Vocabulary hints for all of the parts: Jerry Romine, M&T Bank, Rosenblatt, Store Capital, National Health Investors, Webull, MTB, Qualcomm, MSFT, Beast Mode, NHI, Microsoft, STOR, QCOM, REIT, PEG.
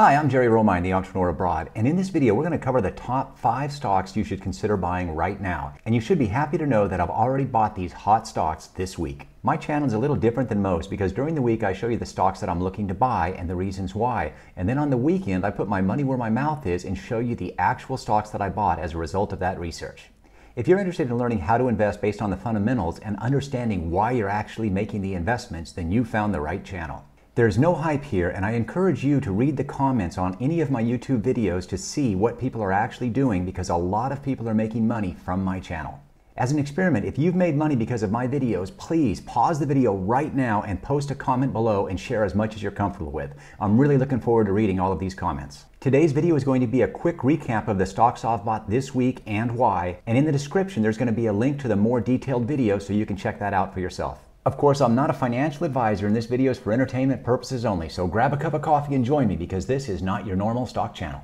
Hi, I'm Jerry Romine, the Entrepreneur Abroad, and in this video we're going to cover the top 5 stocks you should consider buying right now. And you should be happy to know that I've already bought these hot stocks this week. My channel is a little different than most because during the week I show you the stocks that I'm looking to buy and the reasons why. And then on the weekend I put my money where my mouth is and show you the actual stocks that I bought as a result of that research. If you're interested in learning how to invest based on the fundamentals and understanding why you're actually making the investments, then you found the right channel. There's no hype here, and I encourage you to read the comments on any of my YouTube videos to see what people are actually doing, because a lot of people are making money from my channel. As an experiment, if you've made money because of my videos, please pause the video right now and post a comment below and share as much as you're comfortable with. I'm really looking forward to reading all of these comments. Today's video is going to be a quick recap of the stocks I've bought this week and why, and in the description there's going to be a link to the more detailed video so you can check that out for yourself. Of course, I'm not a financial advisor, and this video is for entertainment purposes only, so grab a cup of coffee and join me, because this is not your normal stock channel.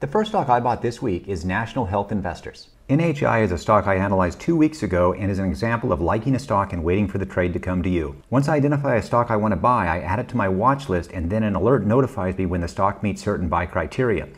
The first stock I bought this week is National Health Investors. NHI is a stock I analyzed 2 weeks ago and is an example of liking a stock and waiting for the trade to come to you. Once I identify a stock I want to buy, I add it to my watch list, and then an alert notifies me when the stock meets certain buy criteria.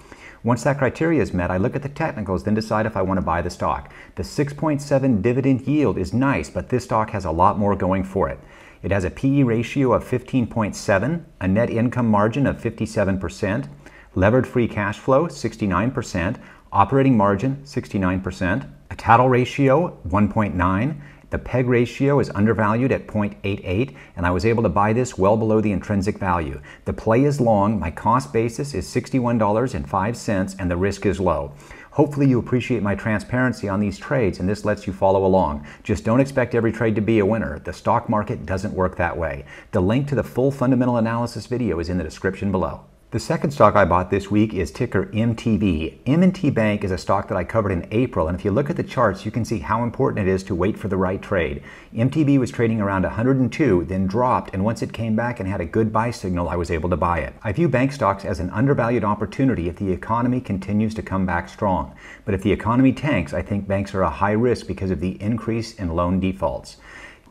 Once that criteria is met, I look at the technicals, then decide if I want to buy the stock. The 6.7 dividend yield is nice, but this stock has a lot more going for it. It has a PE ratio of 15.7, a net income margin of 57%, levered free cash flow 69%, operating margin 69%, a tattle ratio 1.9, the PEG ratio is undervalued at 0.88, and I was able to buy this well below the intrinsic value. The play is long, my cost basis is $61.05, and the risk is low. Hopefully you appreciate my transparency on these trades, and this lets you follow along. Just don't expect every trade to be a winner. The stock market doesn't work that way. The link to the full fundamental analysis video is in the description below. The second stock I bought this week is ticker MTB. M&T Bank is a stock that I covered in April, and if you look at the charts, you can see how important it is to wait for the right trade. MTB was trading around 102, then dropped, and once it came back and had a good buy signal, I was able to buy it. I view bank stocks as an undervalued opportunity if the economy continues to come back strong. But if the economy tanks, I think banks are a high risk because of the increase in loan defaults.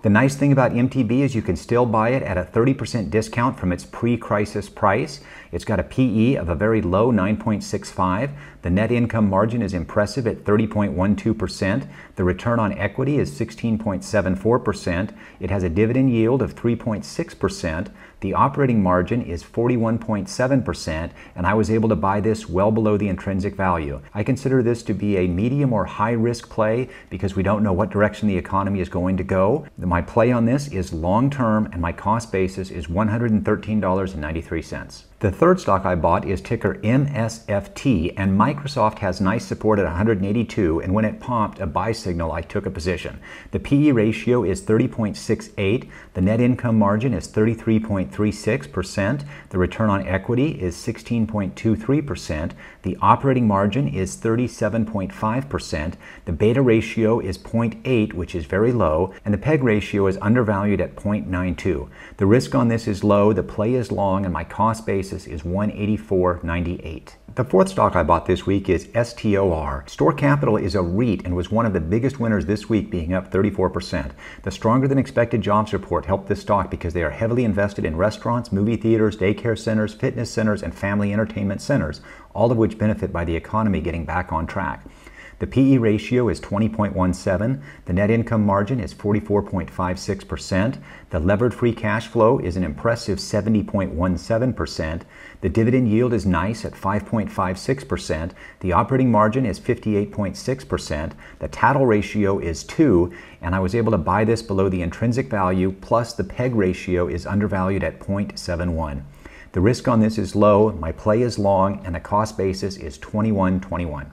The nice thing about MTB is you can still buy it at a 30% discount from its pre-crisis price. It's got a PE of a very low 9.65. The net income margin is impressive at 30.12%. The return on equity is 16.74%. It has a dividend yield of 3.6%. The operating margin is 41.7%, and I was able to buy this well below the intrinsic value. I consider this to be a medium or high-risk play because we don't know what direction the economy is going to go. My play on this is long-term, and my cost basis is $113.93. The third stock I bought is ticker MSFT, and Microsoft has nice support at 182, and when it popped a buy signal, I took a position. The PE ratio is 30.68, the net income margin is 33.36%, the return on equity is 16.23%, the operating margin is 37.5%, the beta ratio is 0.8, which is very low, and the PEG ratio is undervalued at 0.92. The risk on this is low, the play is long, and my cost basis is $184.98. The fourth stock I bought this week is STOR. Store Capital is a REIT and was one of the biggest winners this week, being up 34%. The stronger than expected jobs report helped this stock because they are heavily invested in restaurants, movie theaters, daycare centers, fitness centers, and family entertainment centers, all of which benefit by the economy getting back on track. The PE ratio is 20.17, the net income margin is 44.56%, the levered free cash flow is an impressive 70.17%, the dividend yield is nice at 5.56%, the operating margin is 58.6%, the tattle ratio is 2, and I was able to buy this below the intrinsic value, plus the PEG ratio is undervalued at 0.71. The risk on this is low, my play is long, and the cost basis is $21.21.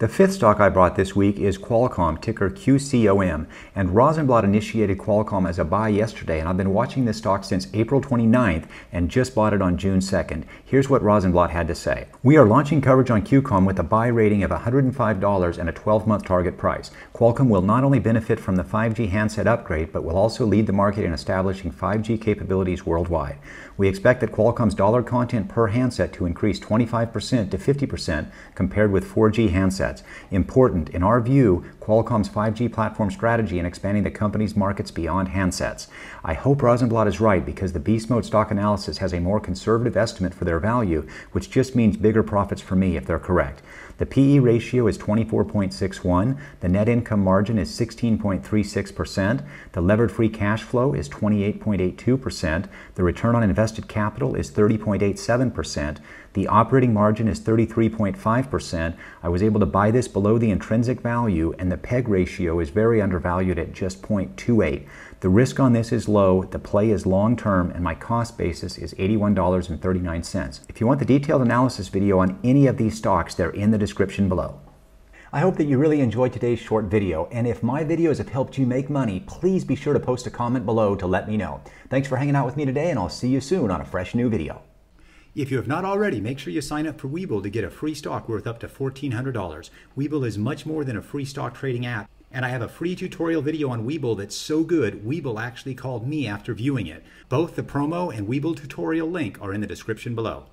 The fifth stock I bought this week is Qualcomm, ticker QCOM, and Rosenblatt initiated Qualcomm as a buy yesterday, and I've been watching this stock since April 29th and just bought it on June 2nd. Here's what Rosenblatt had to say. We are launching coverage on Qualcomm with a buy rating of $105 and a 12-month target price. Qualcomm will not only benefit from the 5G handset upgrade, but will also lead the market in establishing 5G capabilities worldwide. We expect that Qualcomm's dollar content per handset to increase 25% to 50% compared with 4G handsets. Important, in our view, Qualcomm's 5G platform strategy and expanding the company's markets beyond handsets. I hope Rosenblatt is right, because the Beast Mode stock analysis has a more conservative estimate for their value, which just means bigger profits for me if they're correct. The PE ratio is 24.61, the net income margin is 16.36%, the levered free cash flow is 28.82%, the return on invested capital is 30.87%, the operating margin is 33.5%. I was able to buy this below the intrinsic value, and the PEG ratio is very undervalued at just 0.28. The risk on this is low, the play is long-term, and my cost basis is $81.39. If you want the detailed analysis video on any of these stocks, they're in the description below. I hope that you really enjoyed today's short video, and if my videos have helped you make money, please be sure to post a comment below to let me know. Thanks for hanging out with me today, and I'll see you soon on a fresh new video. If you have not already, make sure you sign up for Webull to get a free stock worth up to $1,400. Webull is much more than a free stock trading app, and I have a free tutorial video on Webull that's so good, Webull actually called me after viewing it. Both the promo and Webull tutorial link are in the description below.